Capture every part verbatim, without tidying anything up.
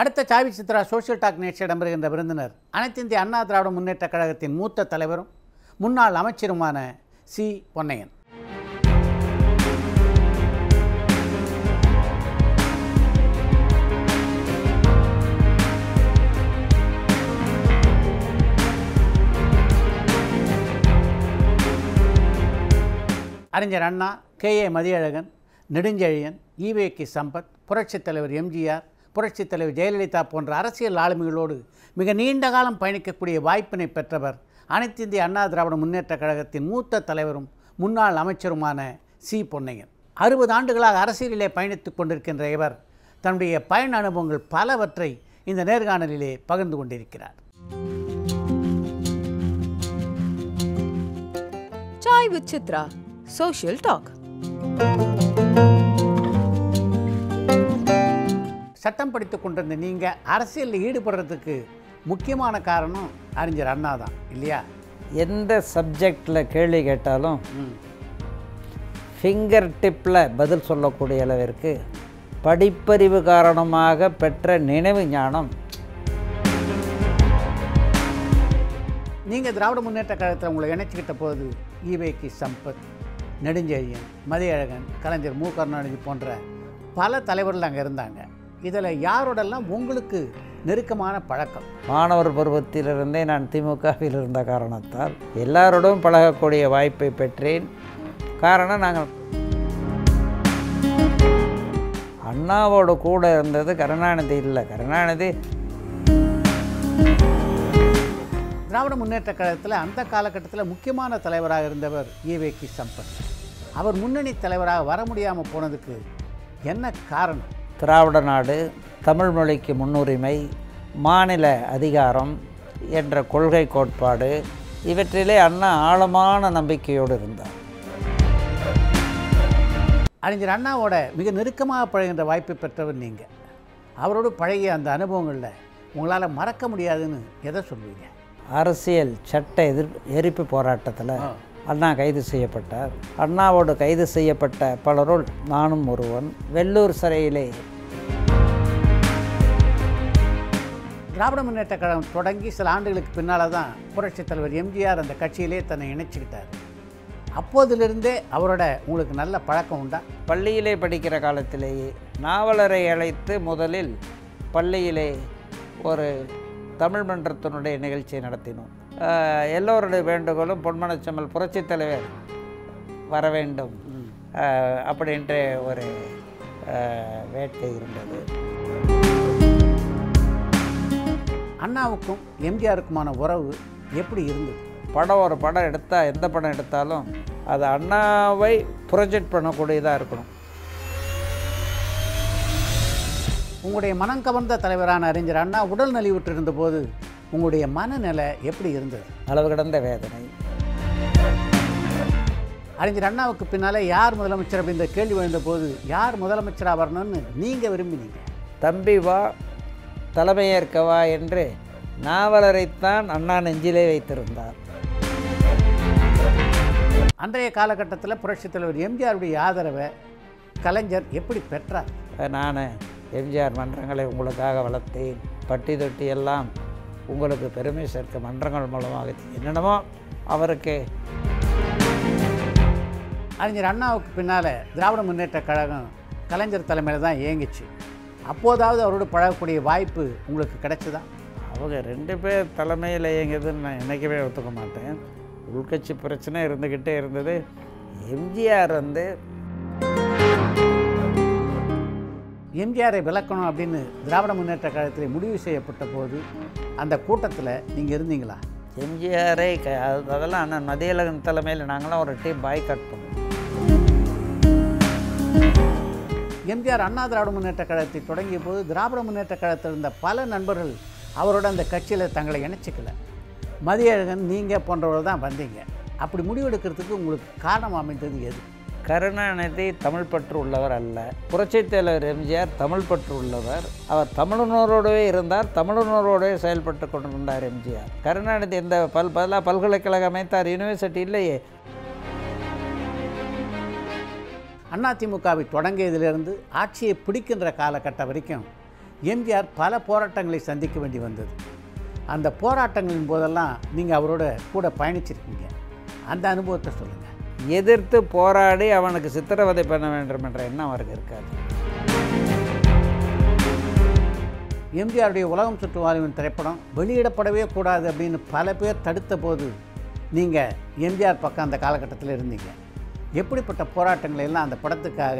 அடுத்த சாவி Chitra social talk நிகழ்ச்சி இடம்பெறுகின்ற விருந்தினர் அனைத்திந்திய அண்ணா திராவிட முன்னேற்றக் கழகத்தின் மூத்த தலைவரும் முன்னாள் அமைச்சருமான சி பொன்னையன். அறிஞர் அண்ணா, கே. ஏ. மதியழகன், நெடுஞ்செழியன், ஈவேகி சம்பத், புரட்சித் தலைவர் எம் ஜி ஆர், புரட்சித் தலைவர் ஜெயலலிதா போன்ற அரசியல் ஆளுமைகளோடு மிக நீண்ட காலம் பயணிக்கக்கூடிய வாய்ப்பினை பெற்றவர் அனைத்திந்திய அண்ணா திராவிட முன்னேற்றக் கழகத்தின் மூத்த தலைவரும் முன்னாள் அமைச்சருமான சி பொன்னையன். அறுபது ஆண்டுகளாக அரசியலிலே பயணித்து கொண்டிருக்கின்ற இவர் தன்னுடைய பயண அனுபவங்கள் பலவற்றை இந்த நேர்காணலிலே பகிர்ந்து கொண்டிருக்கிறார். Chai with Chitra social talk. சட்டம் படித்துக் கொண்டிருந்த நீங்கள் அரசியலில் ஈடுபடுறதுக்கு முக்கியமான காரணம் அறிஞர் அண்ணா தான் இல்லையா? எந்த சப்ஜெக்டில் கேள்வி கேட்டாலும் ஃபிங்கர் டிப்பில் பதில் சொல்லக்கூடிய அளவிற்கு படிப்பறிவு காரணமாக பெற்ற நினைவு ஞானம். நீங்கள் திராவிட முன்னேற்ற கழகத்தில் உங்களை இணைச்சிக்கிட்ட போது ஈவேகி சம்பத், நெடுஞ்செழியன், மதியழகன், கலைஞர் மு கருணாநிதி போன்ற பல தலைவர்கள் அங்கே இருந்தாங்க. இதில் யாரோடெல்லாம் உங்களுக்கு நெருக்கமான பழக்கம்? மாணவர் பருவத்திலிருந்தே நான் திமுகவில் இருந்த காரணத்தால் எல்லாரோடும் பழகக்கூடிய வாய்ப்பை பெற்றேன். காரணம், நாங்கள் அண்ணாவோடு கூட இருந்தது கருணாநிதி இல்லை. கருணாநிதி திராவிட முன்னேற்றக் கழகத்தில் அந்த காலகட்டத்தில் முக்கியமான தலைவராக இருந்தவர் ஈவேகி சம்பத். அவர் முன்னணி தலைவராக வர முடியாமல் போனதுக்கு என்ன காரணம்? திராவிட நாடு, தமிழ் மொழிக்கு முன்னுரிமை, மாநில அதிகாரம் என்ற கொள்கை கோட்பாடு இவற்றிலே அண்ணா ஆழமான நம்பிக்கையோடு இருந்தார். அறிஞர் அண்ணாவோட மிக நெருக்கமாக பழகின்ற வாய்ப்பு பெற்றவர் நீங்கள். அவரோடு பழகிய அந்த அனுபவங்களில் உங்களால் மறக்க முடியாதுன்னு எதை சொல்லுவீங்க? அரசியல் சட்ட எதிர் எரிப்பு போராட்டத்தில் அண்ணா கைது செய்யப்பட்டார். அண்ணாவோடு கைது செய்யப்பட்ட பலருள் நானும் ஒருவன். வெள்ளூர் சிறையிலே திராவிட முன்னேற்ற கழகம் தொடங்கி சில ஆண்டுகளுக்கு பின்னால் தான் புரட்சித் தலைவர் எம் ஜி ஆர் அந்த கட்சியிலே தன்னை இணைச்சிக்கிட்டார். அப்போதிலிருந்தே அவரோட உங்களுக்கு நல்ல பழக்கம் உண்டா? பள்ளியிலே படிக்கிற காலத்திலேயே நாவலரை அழைத்து முதலில் பள்ளியிலே ஒரு தமிழ் மன்றத்தினுடைய நிகழ்ச்சியை நடத்தினோம். எல்லோருடைய வேண்டுகோளும் பொன்மனச்செம்மல் புரட்சித் தலைவர் வர வேண்டும் அப்படின்ற ஒரு வேட்கை இருந்தது. அண்ணாவுக்கும் எம் ஜி ஆருக்குமான உறவு எப்படி இருந்தது? படம் ஒரு படம் எடுத்தால், எந்த படம் எடுத்தாலும் அது அண்ணாவை ப்ரொஜெக்ட் பண்ணக்கூடியதாக இருக்கணும். உங்களுடைய மனம் கவர்ந்த தலைவரான அறிஞர் அண்ணா உடல் நலிவுற்றிருந்த போது உங்களுடைய மனநிலை எப்படி இருந்தது? அளவு கடந்த வேதனை. அறிஞர் அண்ணாவுக்கு பின்னால் யார் முதலமைச்சர் அப்படின்ற கேள்வி எழுந்தபோது யார் முதலமைச்சராக வரணும்னு நீங்கள் விரும்பினீங்க? தம்பி வா, தலைமையேற்கவா என்று நாவலரைத்தான் அண்ணா நெஞ்சிலே வைத்திருந்தார். அன்றைய காலகட்டத்தில் புரட்சித் தலைவர் எம் ஜி ஆருடைய ஆதரவை கலைஞர் எப்படி பெற்றார்? நான் எம் ஜி ஆர் மன்றங்களை உங்களுக்காக வளர்த்தேன், பட்டி தொட்டி எல்லாம் உங்களுக்கு பெருமை சேர்க்க மன்றங்கள் மூலமாக என்னென்னமோ அவருக்கு. அறிஞர் அண்ணாவுக்கு பின்னால் திராவிட முன்னேற்ற கழகம் கலைஞர் தலைமையில் தான் இயங்கிச்சு. அப்போதாவது அவரோடு பழகக்கூடிய வாய்ப்பு உங்களுக்கு கிடைச்சதா? அவங்க ரெண்டு பேர் தலைமையில் இயங்குதுன்னு நான் என்றைக்குமே ஒத்துக்க மாட்டேன். உள்கட்சி பிரச்சனை இருந்துக்கிட்டே இருந்தது. எம் ஜி ஆர் வந்து எம் ஜி ஆரை விளக்கணும் அப்படின்னு திராவிட முன்னேற்ற கழகத்தில் முடிவு செய்யப்பட்ட போது அந்த கூட்டத்தில் நீங்கள் இருந்தீங்களா? எம் ஜி ஆரை க அதெல்லாம் அண்ணன் மதியழகன் தலைமையில் நாங்களாம் ஒரு டீம் பாய் கட் பண்ணோம். M G R Anna Dravida Munnetra கழகத்தை தொடங்கிய போது திராவிட முன்னேற்ற கழகத்தில் இருந்த பல நண்பர்கள் அவரோட அந்த கட்சியில் தங்களை இணைச்சிக்கலை. மதியழகன், நீங்கள் போன்றவர் தான் வந்தீங்க. அப்படி முடிவெடுக்கிறதுக்கு உங்களுக்கு காரணம் அமைந்தது எது? கருணாநிதி தமிழ் பற்று உள்ளவர் அல்ல. புரட்சித் தலைவர் எம் ஜி ஆர் தமிழ் பற்று உள்ளவர். அவர் தமிழுணர்வோடவே இருந்தார், தமிழுணர்வோடவே செயல்பட்டு கொண்டிருந்தார் எம் ஜி ஆர். கருணாநிதி இந்த பல் பதிலாக பல்கலைக்கழகம் அமைத்தார், யூனிவர்சிட்டி இல்லையே. அதிமுகவை தொடங்கியதிலிருந்து ஆட்சியை பிடிக்கின்ற காலகட்டம் வரைக்கும் எம்ஜிஆர் பல போராட்டங்களை சந்திக்க வேண்டி வந்தது. அந்த போராட்டங்களின் போதெல்லாம் நீங்கள் அவரோட கூட பயணிச்சிருக்கீங்க, அந்த அனுபவத்தை சொல்லுங்கள். எதிர்த்து போராடி அவனுக்கு சித்திரவதை பண்ண வேண்டும் என்ற எண்ணம் அவருக்கு இருக்காது. எம்ஜிஆருடைய உலகம் சுற்றுவாரின் திரைப்படம் வெளியிடப்படவே கூடாது அப்படின்னு பல பேர் தடுத்த போது நீங்கள் எம்ஜிஆர் பக்கம் அந்த காலகட்டத்தில் இருந்தீங்க. எப்படிப்பட்ட போராட்டங்களை எல்லாம் அந்த படத்துக்காக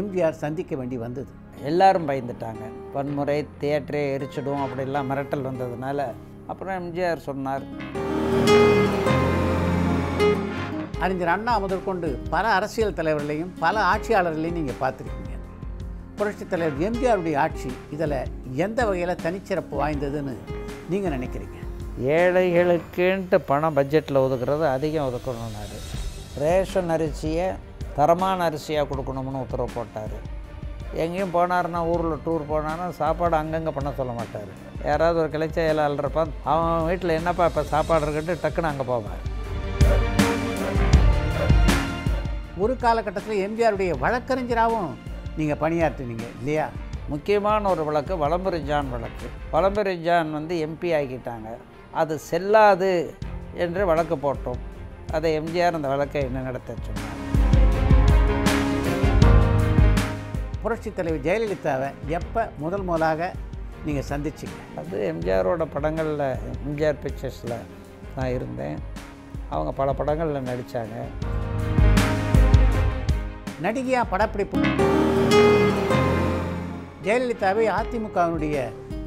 எம்ஜிஆர் சந்திக்க வேண்டி வந்தது? எல்லாரும் பயந்துட்டாங்க, பன்முறை தியேட்டரே எரிச்சிடும் அப்படிலாம் மிரட்டல் வந்ததுனால அப்புறம் எம்ஜிஆர் சொன்னார். அறிஞர் அண்ணா முதற்கொண்டு பல அரசியல் தலைவர்களையும் பல ஆட்சியாளர்களையும் நீங்கள் பார்த்துருக்கீங்க. புரட்சித் தலைவர் எம்ஜிஆருடைய ஆட்சி இதில் எந்த வகையில் தனிச்சிறப்பு வாய்ந்ததுன்னு நீங்கள் நினைக்கிறீங்க? ஏழைகளுக்குன்ட்டு பணம் பட்ஜெட்டில் ஒதுக்குறது அதிகம் ஒதுக்கணும்னாரு. ரேஷன் அரிசியை தரமான அரிசியாக கொடுக்கணும்னு உத்தரவு போட்டார். எங்கேயும் போனார்னா, ஊரில் டூர் போனார்னா சாப்பாடு அங்கங்கே பண்ண சொல்ல மாட்டார். யாராவது ஒரு கிளை செயலாளர் இருப்பான், அவன் வீட்டில் என்னப்பா இப்போ சாப்பாடு இருக்குன்ட்டு டக்குன்னு அங்கே போவார். ஒரு காலகட்டத்தில் எம்ஜிஆருடைய வழக்கறிஞராகவும் நீங்கள் பணியாற்றினீங்க இல்லையா? முக்கியமான ஒரு வழக்கு வலம்புரிஞ்சான் வழக்கு. வலம்புரிஞ்சான் வந்து எம்பி ஆகிட்டாங்க, அது செல்லாது என்று வழக்கு போட்டோம். அதை எம்ஜிஆர் அந்த வழக்கை என்ன நடத்த சொன்னார். புரட்சித் தலைவர் ஜெயலலிதாவை எப்போ முதல் முதலாக நீங்கள் சந்திச்சிங்க? அது எம்ஜிஆரோட படங்களில், எம்ஜிஆர் பிக்சர்ஸில் நான் இருந்தேன். அவங்க பல படங்களில் நடித்தாங்க. நடிகையாக படப்பிடிப்பு ஜெயலலிதாவை அதிமுகவினுடைய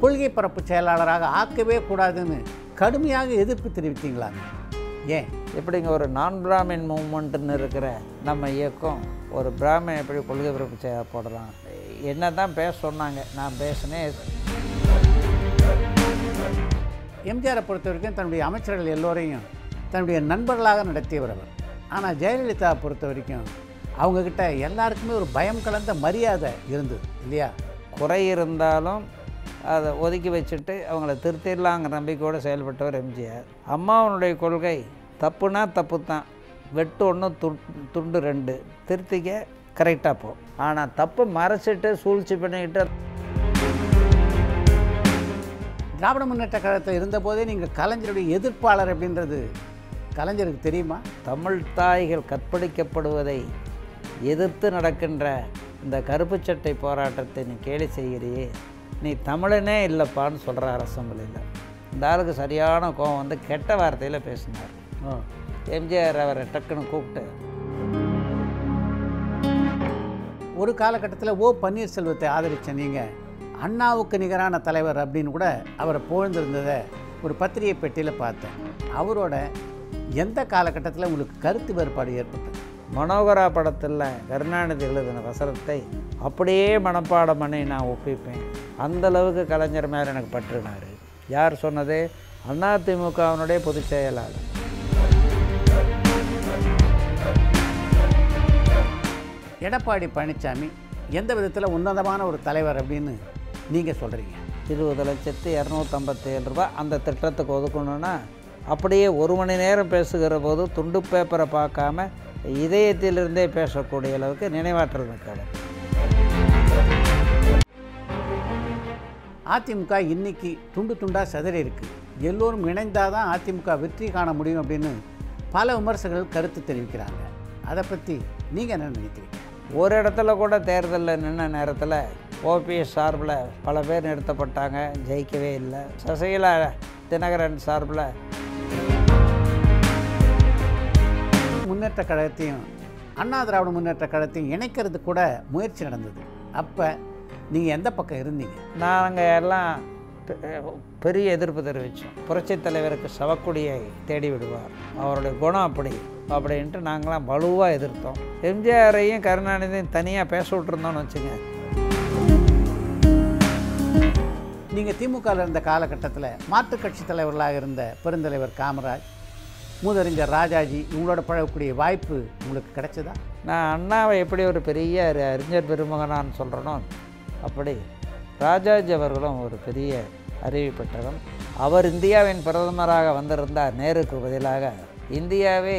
கொள்கை பரப்பு செயலாளராக ஆக்கவே கூடாதுன்னு கடுமையாக எதிர்ப்பு தெரிவித்தீங்களாங்க. ஏன் எப்படிங்க ஒரு நான் பிராமின் மூமெண்ட்டுன்னு இருக்கிற நம்ம இயக்கம் ஒரு பிராமின் எப்படி கொள்கை பரப்பு செய்ய போடலாம்? என்ன தான் பேச சொன்னாங்க, நான் பேசினேன். எம்ஜிஆரை பொறுத்த வரைக்கும் தன்னுடைய அமைச்சர்கள் எல்லோரையும் தன்னுடைய நண்பர்களாக நடத்தியவர் அவர். ஆனால் ஜெயலலிதாவை பொறுத்த வரைக்கும் அவங்கக்கிட்ட எல்லாருக்குமே ஒரு பயம் கலந்த மரியாதை இருந்தது இல்லையா? குறை இருந்தாலும் அதை ஒதுக்கி வச்சுட்டு அவங்கள திருத்திடலாங்கிற நம்பிக்கையோடு செயல்பட்டவர் எம்ஜிஆர். அம்மாவனுடைய கொள்கை தப்புனா தப்பு தான், வெட்டு ஒன்று து துண்டு ரெண்டு, திருத்திக்க கரெக்டாக போ. ஆனால் தப்பு மறைச்சிட்டு சூழ்ச்சி பண்ணிக்கிட்டு. திராவிட முன்னேற்ற கழகத்தில் இருந்தபோதே நீங்கள் கலைஞருடைய எதிர்ப்பாளர் அப்படின்றது கலைஞருக்கு தெரியுமா? தமிழ் தாய்கள் கற்பழிக்கப்படுவதை எதிர்த்து நடக்கின்ற இந்த கருப்பு சட்டை போராட்டத்தை நீ கேலி செய்கிறியே, நீ தமிழனே இல்லைப்பான்னு சொல்கிற அரசம்பளியில் இந்த ஆளுக்கு சரியான கோபம் வந்து கெட்ட வார்த்தையில் பேசினார். எம்ஜிஆர் அவரை டக்குன்னு கூப்பிட்டு. ஒரு காலகட்டத்தில் ஓ பன்னீர்செல்வத்தை ஆதரித்த நீங்கள் அண்ணாவுக்கு நிகரான தலைவர் அப்படின்னு கூட அவரை புகழ்ந்திருந்ததை ஒரு பத்திரிகை பெட்டியில் பார்த்தேன். அவரோட எந்த காலகட்டத்தில் உங்களுக்கு கருத்து வேறுபாடு ஏற்பட்டது? மனோகரா படத்தில் கருணாநிதி எழுதின வசனத்தை அப்படியே மனப்பாடம் பண்ணி நான் ஒப்பிப்பேன். அந்தளவுக்கு கலைஞர் மேலே எனக்கு பற்றினார். யார் சொன்னது? அதிமுகவினுடைய பொதுச் செயலாளர். எடப்பாடி பழனிசாமி எந்த விதத்தில் உன்னதமான ஒரு தலைவர் அப்படின்னு நீங்கள் சொல்கிறீங்க? இருபது லட்சத்து இரநூத்தம்பத்தி ஏழு ரூபா அந்த திட்டத்துக்கு ஒதுக்கணுன்னா அப்படியே ஒரு மணி நேரம் பேசுகிற போது துண்டு பேப்பரை பார்க்காம இதயத்திலிருந்தே பேசக்கூடிய அளவுக்கு நினைவாற்றல் மிக்கவர். அதிமுக இன்னைக்கு துண்டு துண்டாக சிதறி இருக்குது. எல்லோரும் இணைந்தால் தான் அதிமுக வெற்றி காண முடியும் அப்படின்னு பல விமர்சகர்கள் கருத்து தெரிவிக்கிறாங்க. அதை பற்றி நீங்கள் என்ன நினைக்கிறீங்க? ஒரு இடத்துல கூட தேர்தலில் நின்ன நேரத்தில் ஓபிஎஸ் சார்பில் பல பேர் நிறுத்தப்பட்டாங்க, ஜெயிக்கவே இல்லை. சசிகலா தினகரன் சார்பில் முன்னேற்ற கழகத்தையும் அண்ணா திராவிட முன்னேற்ற கழகத்தையும் இணைக்கிறது கூட முயற்சி நடந்தது. அப்போ நீங்கள் எந்த பக்கம் இருந்தீங்க? நாங்கள் எல்லாம் பெரிய எதிர்ப்பு தெரிவித்தோம். புரட்சித் தலைவருக்கு சவக்குடியை தேடி விடுவார், அவருடைய குணம் அப்படி அப்படின்ட்டு நாங்களாம் வலுவாக எதிர்த்தோம். எம்ஜிஆரையும் கருணாநிதியும் தனியாக பேச விட்டுருந்தோம்னு வச்சுங்க. நீங்கள் திமுகவில் இருந்த காலகட்டத்தில் மாற்றுக் கட்சி தலைவர்களாக இருந்த பெருந்தலைவர் காமராஜ், மூதறிஞர் ராஜாஜி இவங்களோட பழகக்கூடிய வாய்ப்பு உங்களுக்கு கிடைச்சதா? நான் அண்ணாவை எப்படி ஒரு பெரிய அறிஞர் பெருமகனான்னு சொல்கிறனோ அப்படி ராஜாஜி அவர்களும் ஒரு பெரிய அறிவு பெற்றவர். அவர் இந்தியாவின் பிரதமராக வந்திருந்தார், நேருக்கு பதிலாக இந்தியாவே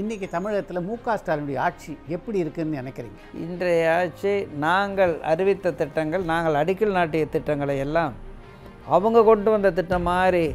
இன்றைக்கி தமிழகத்தில் மு க ஸ்டாலினுடைய ஆட்சி எப்படி இருக்குதுன்னு நினைக்கிறீங்க? இன்றைய ஆட்சி நாங்கள் அறிவித்த திட்டங்கள், நாங்கள் அடிக்கல் நாட்டிய திட்டங்களை எல்லாம் அவங்க கொண்டு வந்த திட்டம் மாதிரி